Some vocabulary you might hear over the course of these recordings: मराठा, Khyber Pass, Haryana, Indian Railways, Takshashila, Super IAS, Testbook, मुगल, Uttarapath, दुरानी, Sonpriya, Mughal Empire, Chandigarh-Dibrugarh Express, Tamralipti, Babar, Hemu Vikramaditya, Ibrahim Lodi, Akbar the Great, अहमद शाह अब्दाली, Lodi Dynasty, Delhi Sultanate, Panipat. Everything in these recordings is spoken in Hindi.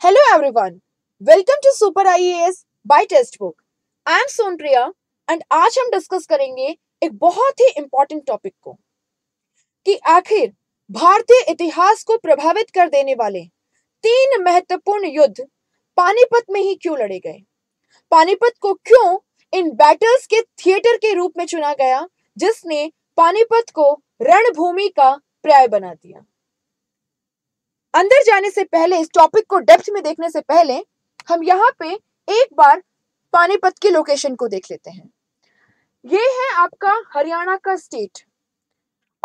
Hello everyone, welcome to SuperIAS by Testbook. I am Sonpriya and आज हम डिस्कस करेंगे एक बहुत ही इम्पोर्टेंट टॉपिक को कि आखिर भारतीय इतिहास को प्रभावित कर देने वाले तीन महत्वपूर्ण युद्ध पानीपत में ही क्यों लड़े गए, पानीपत को क्यों इन बैटल्स के थिएटर के रूप में चुना गया जिसने पानीपत को रणभूमि का पर्याय बना दिया। अंदर जाने से पहले, इस टॉपिक को डेप्थ में देखने से पहले, हम यहाँ पे एक बार पानीपत की लोकेशन को देख लेते हैं। ये है आपका हरियाणा का स्टेट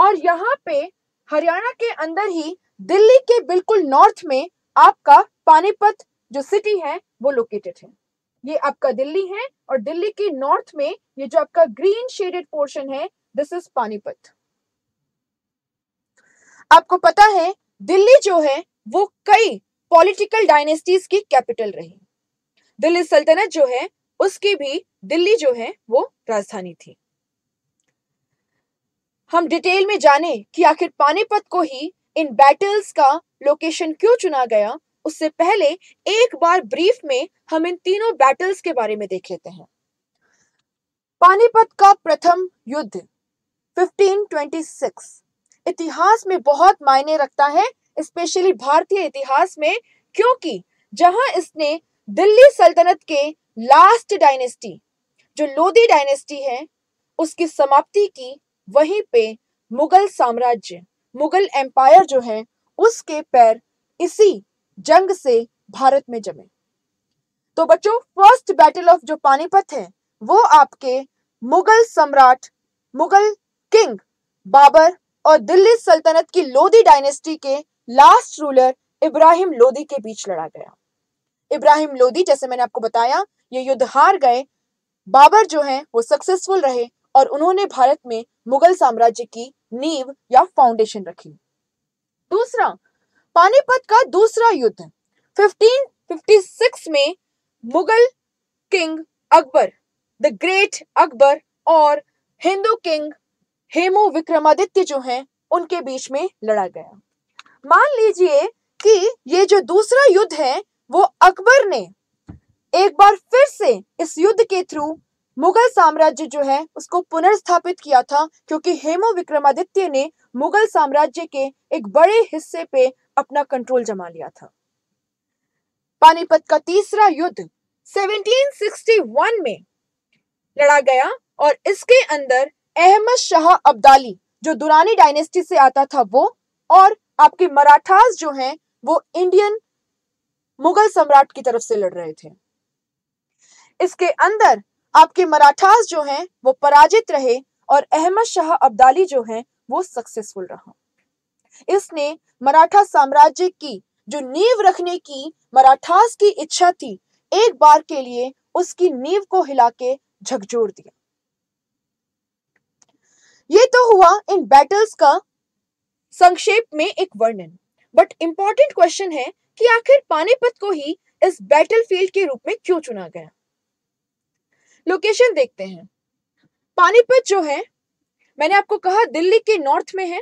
और यहाँ पे हरियाणा के अंदर ही दिल्ली के बिल्कुल नॉर्थ में आपका पानीपत जो सिटी है वो लोकेटेड है। ये आपका दिल्ली है और दिल्ली के नॉर्थ में ये जो आपका ग्रीन शेडेड पोर्शन है, दिस इज पानीपत। आपको पता है दिल्ली जो है वो कई पॉलिटिकल डायनेस्टीज की कैपिटल रही। दिल्ली सल्तनत जो है उसकी भी दिल्ली जो है वो राजधानी थी। हम डिटेल में जाने कि आखिर पानीपत को ही इन बैटल्स का लोकेशन क्यों चुना गया, उससे पहले एक बार ब्रीफ में हम इन तीनों बैटल्स के बारे में देख लेते हैं। पानीपत का प्रथम युद्ध 1526 इतिहास में बहुत मायने रखता है, स्पेशली भारतीय इतिहास में, क्योंकि जहां इसने दिल्ली सल्तनत के लास्ट डायनेस्टी जो लोदी डायनेस्टी है उसकी समाप्ति की, वहीं पे मुगल साम्राज्य, मुगल एम्पायर जो है उसके पैर इसी जंग से भारत में जमे। तो बच्चों, फर्स्ट बैटल ऑफ जो पानीपत है वो आपके मुगल सम्राट, मुगल किंग बाबर और दिल्ली सल्तनत की लोदी डायनेस्टी के लास्ट रूलर इब्राहिम लोदी के बीच लड़ा गया। इब्राहिम लोदी, जैसे मैंने आपको बताया, ये युद्ध हार गए। बाबर जो हैं वो सक्सेसफुल रहे और उन्होंने भारत में मुगल साम्राज्य की नींव या फाउंडेशन रखी। दूसरा, पानीपत का दूसरा युद्ध 1556 में मुगल king Akbar the great, Akbar और हिंदू किंग हेमू विक्रमादित्य जो हैं उनके बीच में लड़ा गया। मान लीजिए कि ये जो दूसरा युद्ध है वो अकबर ने एक बार फिर से इस युद्ध के थ्रू मुगल साम्राज्य जो है उसको पुनर्स्थापित किया था, क्योंकि हेमू विक्रमादित्य ने मुगल साम्राज्य के एक बड़े हिस्से पे अपना कंट्रोल जमा लिया था। पानीपत का तीसरा युद्ध 1761 में लड़ा गया और इसके अंदर अहमद शाह अब्दाली जो दुरानी डायनेस्टी से आता था वो, और आपके मराठास जो हैं वो इंडियन मुगल सम्राट की तरफ से लड़ रहे थे। इसके अंदर आपके मराठास जो हैं वो पराजित रहे और अहमद शाह अब्दाली जो हैं वो सक्सेसफुल रहा। इसने मराठा साम्राज्य की जो नींव रखने की मराठास की इच्छा थी, एक बार के लिए उसकी नींव को हिला के झकझोर दिया। ये तो हुआ इन बैटल्स का संक्षेप में एक वर्णन, बट इंपॉर्टेंट क्वेश्चन है कि आखिर पानीपत को ही इस बैटलफील्ड के रूप में क्यों चुना गया। लोकेशन देखते हैं। पानीपत जो है, मैंने आपको कहा, दिल्ली के नॉर्थ में है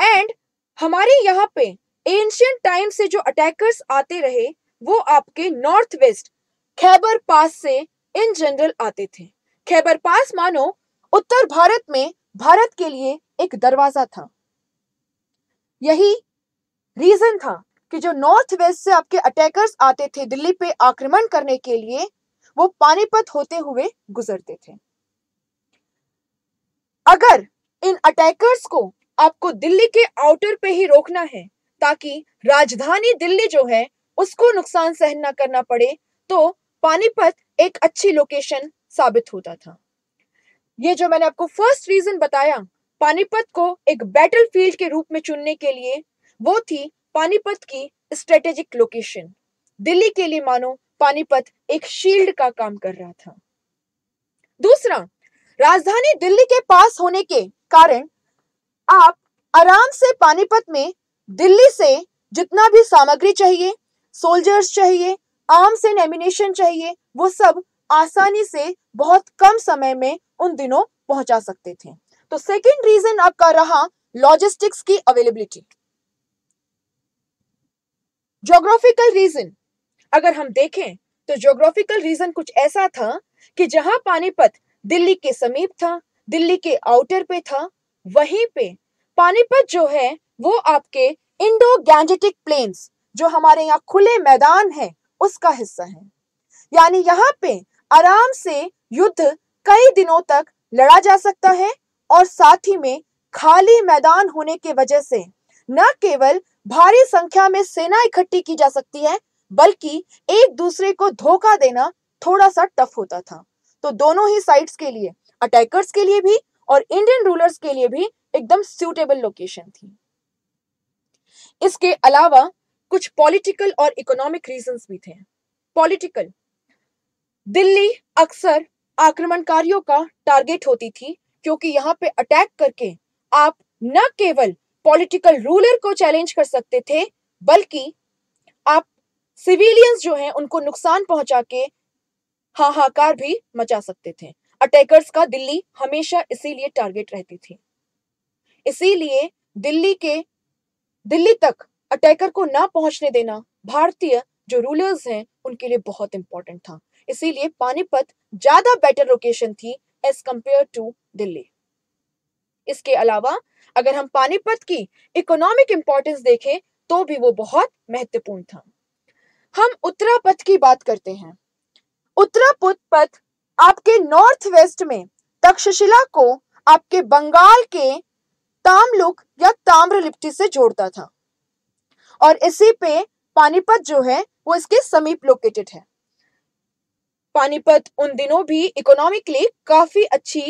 एंड हमारे यहाँ पे एंशिएंट टाइम से जो अटैकर्स आते रहे वो आपके नॉर्थ वेस्ट खैबर पास से इन जनरल आते थे। खैबर पास मानो उत्तर भारत में भारत के लिए एक दरवाजा था। यही रीजन था कि जो नॉर्थ वेस्ट से आपके अटैकर्स आते थे दिल्ली पे आक्रमण करने के लिए, वो पानीपत होते हुए गुजरते थे। अगर इन अटैकर्स को आपको दिल्ली के आउटर पे ही रोकना है ताकि राजधानी दिल्ली जो है उसको नुकसान सहन ना करना पड़े, तो पानीपत एक अच्छी लोकेशन साबित होता था। ये जो मैंने आपको फर्स्ट रीजन बताया पानीपत को एक बैटलफील्ड के रूप में चुनने के लिए, वो थी पानीपत की स्ट्रेटेजिक लोकेशन। दिल्ली के लिए मानो पानीपत एक शील्ड का काम कर रहा था। दूसरा, राजधानी दिल्ली के पास होने के कारण आप आराम से पानीपत में दिल्ली से जितना भी सामग्री चाहिए, सोल्जर्स चाहिए, आर्म्स एंड एम्युनिशन चाहिए, वो सब आसानी से बहुत कम समय में उन दिनों पहुंचा सकते थे। तो सेकंड रीजन आपका रहा लॉजिस्टिक्स की अवेलेबिलिटी। ज्योग्राफिकल रीजन, अगर हम देखें तो ज्योग्राफिकल रीजन कुछ ऐसा था कि जहां पानीपत दिल्ली के समीप था, दिल्ली के आउटर पे था, वहीं पे पानीपत जो है वो आपके इंडो गैंजेटिक प्लेन्स जो हमारे यहाँ खुले मैदान है उसका हिस्सा है। यानी यहाँ पे आराम से युद्ध कई दिनों तक लड़ा जा सकता है और साथ ही में खाली मैदान होने के वजह से न केवल भारी संख्या में सेना इकट्ठी की जा सकती है बल्कि एक दूसरे को धोखा देना थोड़ा सा टफ होता था। तो दोनों ही साइड्स के लिए, अटैकर्स के लिए भी और इंडियन रूलर्स के लिए भी एकदम सूटेबल लोकेशन थी। इसके अलावा कुछ पॉलिटिकल और इकोनॉमिक रीजंस भी थे। पॉलिटिकल, दिल्ली अक्सर आक्रमणकारियों का टारगेट होती थी क्योंकि यहाँ पे अटैक करके आप न केवल पॉलिटिकल रूलर को चैलेंज कर सकते थे बल्कि आप सिविलियंस जो हैं उनको नुकसान पहुंचा के हाहाकार भी मचा सकते थे। अटैकर्स का दिल्ली हमेशा इसीलिए टारगेट रहती थी, इसीलिए दिल्ली तक अटैकर को ना पहुंचने देना भारतीय जो रूलर्स हैं उनके लिए बहुत इंपॉर्टेंट था। इसीलिए पानीपत ज्यादा बेटर लोकेशन थी एज कंपेयर टू दिल्ली। इसके अलावा अगर हम पानीपत की इकोनॉमिक इंपॉर्टेंस देखें तो भी वो बहुत महत्वपूर्ण था। हम उत्तरापथ की बात करते हैं। उत्तरापथ आपके नॉर्थ वेस्ट में तक्षशिला को आपके बंगाल के तामलुक या ताम्रलिप्ति से जोड़ता था और इसी पे पानीपत जो है वो इसके समीप लोकेटेड है। पानीपत उन दिनों भी इकोनॉमिकली काफी अच्छी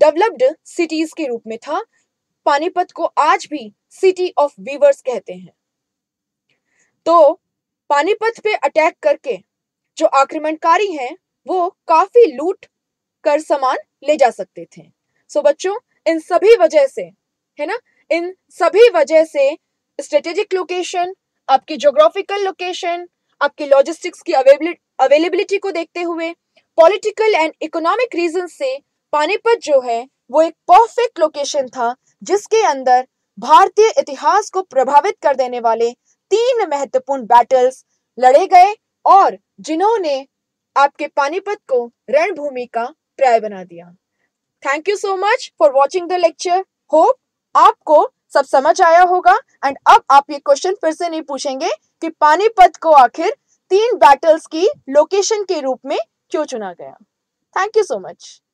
डेवलप्ड सिटीज के रूप में था। पानीपत को आज भी सिटी ऑफ वीवर्स कहते हैं। तो पानीपत पे अटैक करके जो आक्रमणकारी हैं वो काफी लूट कर सामान ले जा सकते थे। सो बच्चों, इन सभी वजह से, है ना, इन सभी वजह से स्ट्रेटेजिक लोकेशन, आपकी ज्योग्राफिकल लोकेशन, आपकी लॉजिस्टिक्स की अवेलेबिलिटी को देखते हुए पॉलिटिकल एंड इकोनॉमिक रीजन से पानीपत जो है वो एक परफेक्ट लोकेशन था जिसके अंदर भारतीय इतिहास को प्रभावित कर देने वाले तीन महत्वपूर्ण बैटल्स लड़े गए और जिन्होंने आपके पानीपत को रणभूमि का पर्याय बना दिया। Thank you so much for watching the lecture. Hope आपको सब समझ आया होगा एंड अब आप ये क्वेश्चन फिर से नहीं पूछेंगे कि पानीपत को आखिर तीन बैटल्स की लोकेशन के रूप में क्यों चुना गया। Thank you so much.